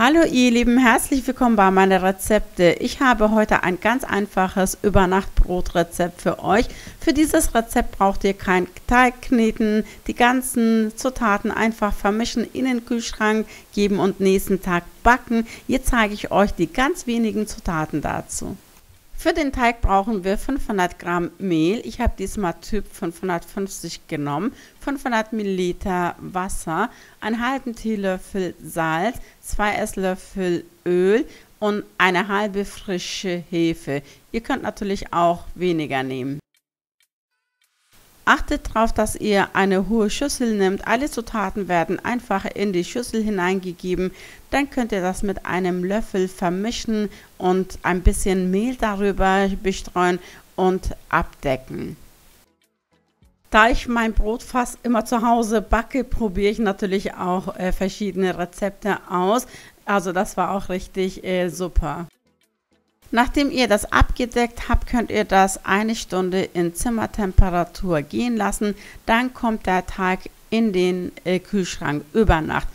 Hallo ihr Lieben, herzlich willkommen bei meinen Rezepte. Ich habe heute ein ganz einfaches Übernachtbrot-Rezept für euch. Für dieses Rezept braucht ihr keinen Teig kneten, die ganzen Zutaten einfach vermischen, in den Kühlschrank geben und nächsten Tag backen. Jetzt zeige ich euch die ganz wenigen Zutaten dazu. Für den Teig brauchen wir 500 Gramm Mehl, ich habe diesmal Typ 550 genommen, 500 Milliliter Wasser, einen halben Teelöffel Salz, 2 Esslöffel Öl und eine halbe frische Hefe. Ihr könnt natürlich auch weniger nehmen. Achtet darauf, dass ihr eine hohe Schüssel nehmt. Alle Zutaten werden einfach in die Schüssel hineingegeben. Dann könnt ihr das mit einem Löffel vermischen und ein bisschen Mehl darüber bestreuen und abdecken. Da ich mein Brot fast immer zu Hause backe, probiere ich natürlich auch verschiedene Rezepte aus. Also das war auch richtig super. Nachdem ihr das abgedeckt habt, könnt ihr das eine Stunde in Zimmertemperatur gehen lassen. Dann kommt der Teig in den Kühlschrank über Nacht.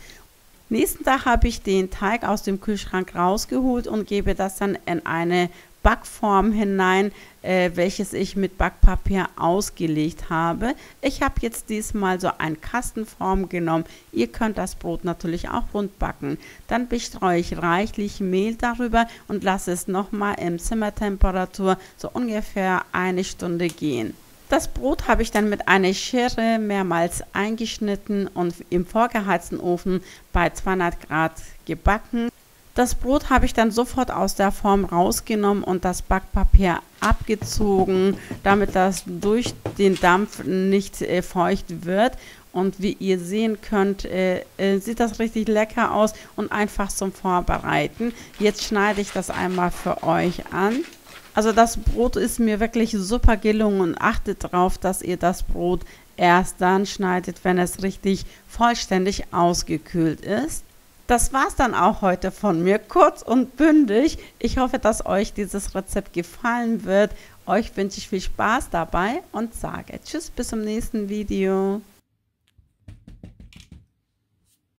Nächsten Tag habe ich den Teig aus dem Kühlschrank rausgeholt und gebe das dann in eine Backform hinein, welches ich mit Backpapier ausgelegt habe. Ich habe jetzt diesmal so eine Kastenform genommen. Ihr könnt das Brot natürlich auch rund backen. Dann bestreue ich reichlich Mehl darüber und lasse es nochmal in Zimmertemperatur so ungefähr eine Stunde gehen. Das Brot habe ich dann mit einer Schere mehrmals eingeschnitten und im vorgeheizten Ofen bei 200 Grad gebacken. Das Brot habe ich dann sofort aus der Form rausgenommen und das Backpapier abgezogen, damit das durch den Dampf nicht feucht wird. Und wie ihr sehen könnt, sieht das richtig lecker aus und einfach zum Vorbereiten. Jetzt schneide ich das einmal für euch an. Also das Brot ist mir wirklich super gelungen und achtet darauf, dass ihr das Brot erst dann schneidet, wenn es richtig vollständig ausgekühlt ist. Das war's dann auch heute von mir, kurz und bündig. Ich hoffe, dass euch dieses Rezept gefallen wird. Euch wünsche ich viel Spaß dabei und sage Tschüss, bis zum nächsten Video.